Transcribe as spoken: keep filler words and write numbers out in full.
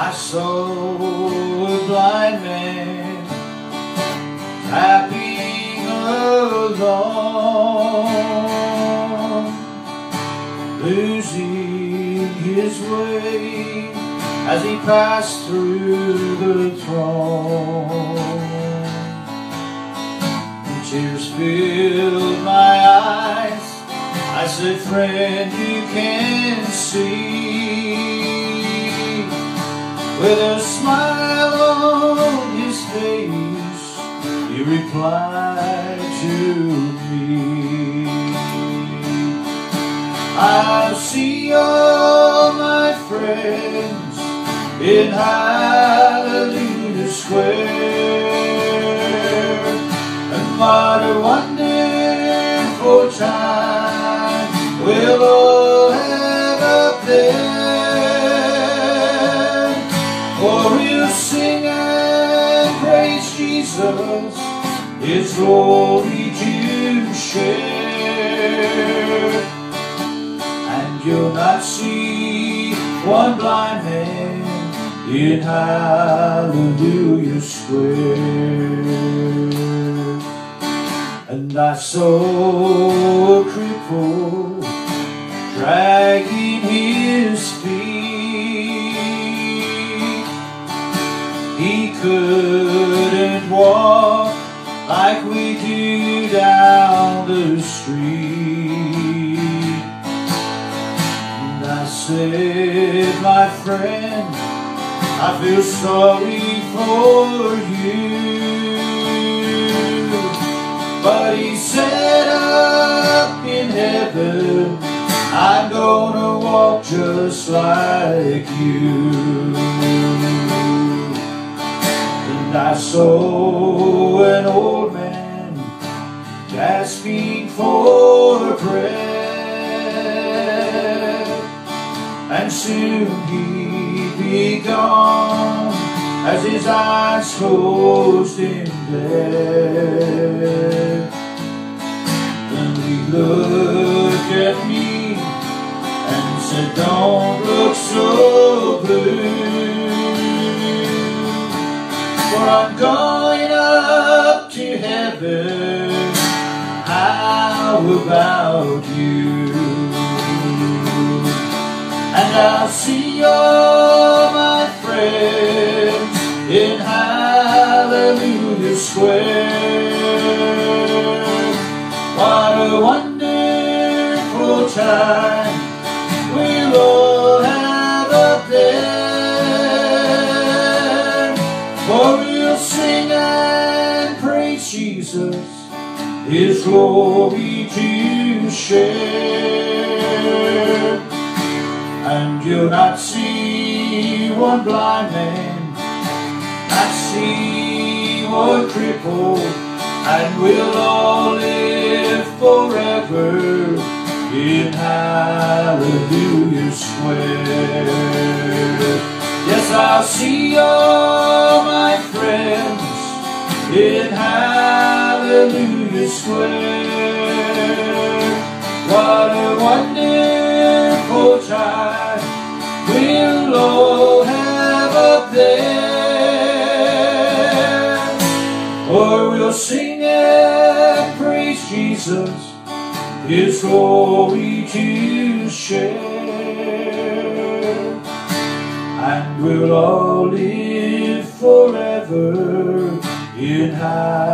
I saw a blind man tapping along, losing his way as he passed through the throng. Tears filled my eyes. I said, friend, you can see. With a smile on his face, he replied to me, I'll see all my friends in Hallelujah Square. And what a wonderful time we'll all end up there, for we'll sing and praise Jesus, His glory to share. And you'll not see one blind man in Hallelujah Square. And I saw a cripple dragging his feet. He couldn't walk like we do down the street. And I said, my friend, I feel sorry for you. But he said, up in heaven I'm gonna walk just like you. And I saw an old man gasping for breath, and soon he'd be gone as his eyes closed in death. And he looked at me and said, don't look so blue, for I'm going up to heaven. How about you? And I'll see all my friends in Hallelujah Square. What a wonderful time we'll all have up there, for we'll sing and praise Jesus, His glory to share. And you'll not see one blind man, not see one cripple, and we'll all live forever in Hallelujah Square. Yes, I'll see all my friends in Hallelujah Square. What a wonderful time we'll all have up there, for we'll sing and praise Jesus, His glory to share. And we'll all live forever in high